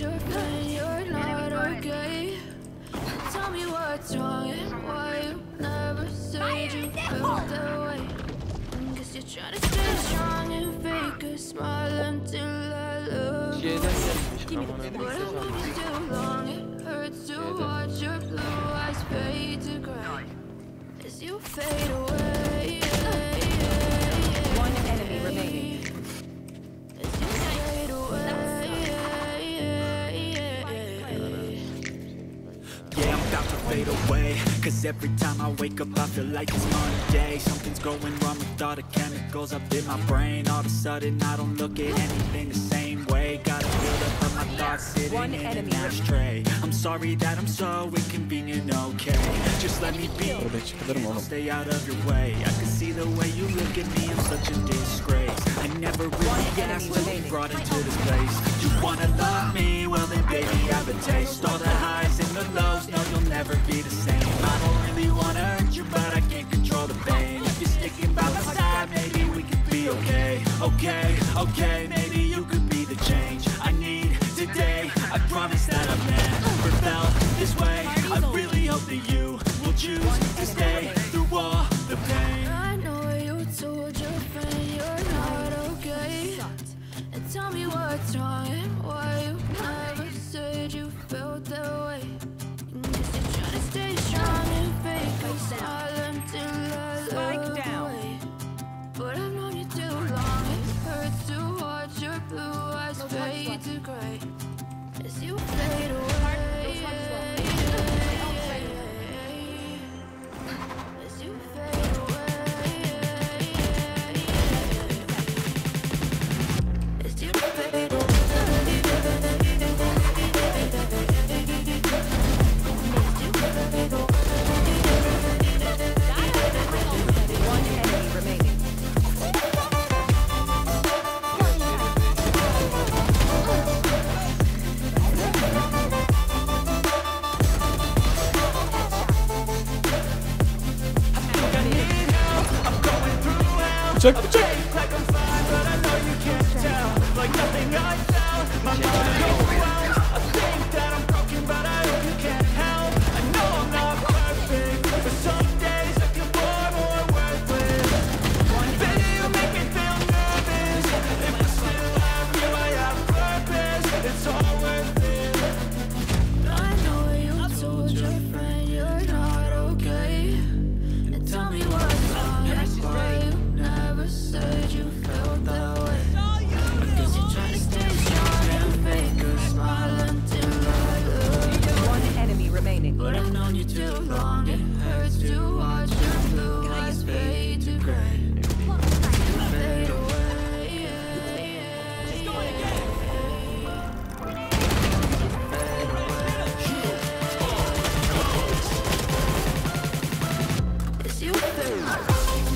your pain, you're not okay. Tell me what's wrong and why you never said you felt that way. Guess you're trying to stay strong and fake a smile until I look. What I love you too long, it hurts to watch your blue eyes fade to gray as you fade away. One enemy remaining. Fade away, cause every time I wake up I feel like it's Monday. Something's going wrong with all the chemicals up in my brain. All of a sudden I don't look at anything the same way. Gotta build up of my thoughts sitting in an ashtray. I'm sorry that I'm so inconvenient, okay. Just let me be, I'll stay out of your way. I can see the way you look at me, I'm such a disgrace. I never really asked to be brought into this place. You wanna love me, well then baby I have a taste. All the highs and the lows, no you'll never be the same. I don't really wanna hurt you, but I can't control the pain. If you're sticking by my side, maybe we could be okay. Okay, okay, maybe you could be the change I need today. I promise that I've never felt this way. I really hope that you will choose to stay through all the pain. I know you told your friend you're not okay, and tell me what's wrong and why you never said you felt that way. Stay strong and fake a smile until I look away. But I've known you too long, it hurts to watch your blue eyes fade to grey as you fade away. As you fade away. As you fade away. Check, check. Like I'm fine, but I know you can't tell. Like nothing I found, my mind goes wild. I think that I'm broken, but I hope you can't help. I know I'm not perfect, but some days I feel bored or worthless. Baby, you make me feel nervous. If I still have you, I have purpose. It's all worth it. I know you told your friend you're not okay, and tell me what's wrong and why you said you felt that way. Cause you try to stay strong and fake a smile until I look. One enemy remaining. But I've known you too long, it hurts to watch your blue eyes fade to grey. Fade away. She's going again. Fade away. It's you fade away.